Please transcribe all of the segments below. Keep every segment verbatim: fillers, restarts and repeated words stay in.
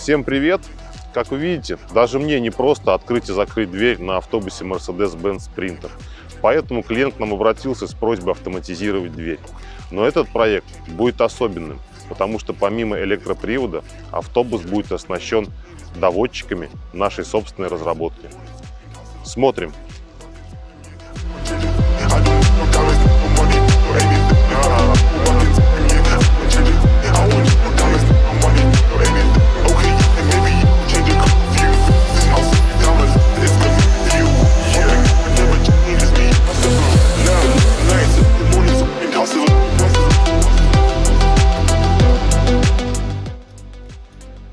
Всем привет! Как вы видите, даже мне не просто открыть и закрыть дверь на автобусе Mercedes-Benz Sprinter. Поэтому клиент к нам обратился с просьбой автоматизировать дверь. Но этот проект будет особенным, потому что помимо электропривода автобус будет оснащен доводчиками нашей собственной разработки. Смотрим!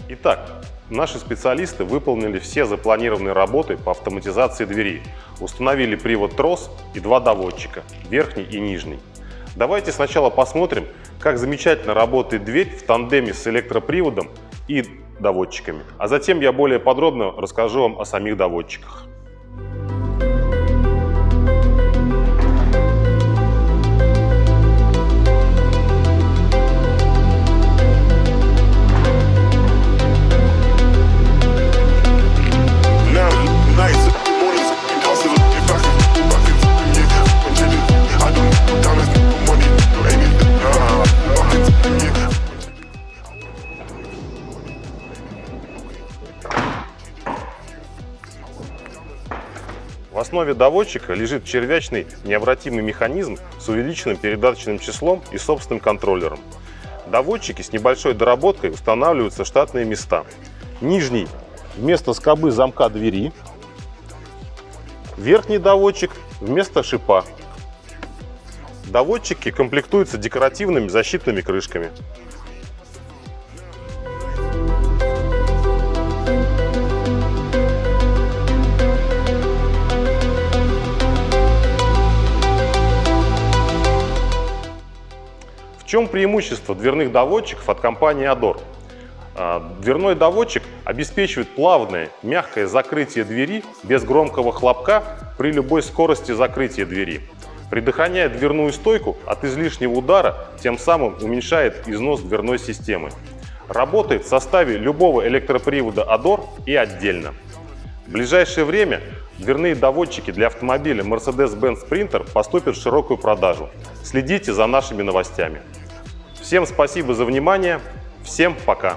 Итак, наши специалисты выполнили все запланированные работы по автоматизации двери, установили привод-трос и два доводчика, верхний и нижний. Давайте сначала посмотрим, как замечательно работает дверь в тандеме с электроприводом и доводчиками, а затем я более подробно расскажу вам о самих доводчиках. В основе доводчика лежит червячный необратимый механизм с увеличенным передаточным числом и собственным контроллером. Доводчики с небольшой доработкой устанавливаются в штатные места. Нижний вместо скобы замка двери, верхний доводчик вместо шипа. Доводчики комплектуются декоративными защитными крышками. В чем преимущество дверных доводчиков от компании Адор? Дверной доводчик обеспечивает плавное, мягкое закрытие двери без громкого хлопка при любой скорости закрытия двери. Предохраняет дверную стойку от излишнего удара, тем самым уменьшает износ дверной системы. Работает в составе любого электропривода Адор и отдельно. В ближайшее время дверные доводчики для автомобиля Mercedes-Benz Sprinter поступят в широкую продажу. Следите за нашими новостями. Всем спасибо за внимание. Всем пока.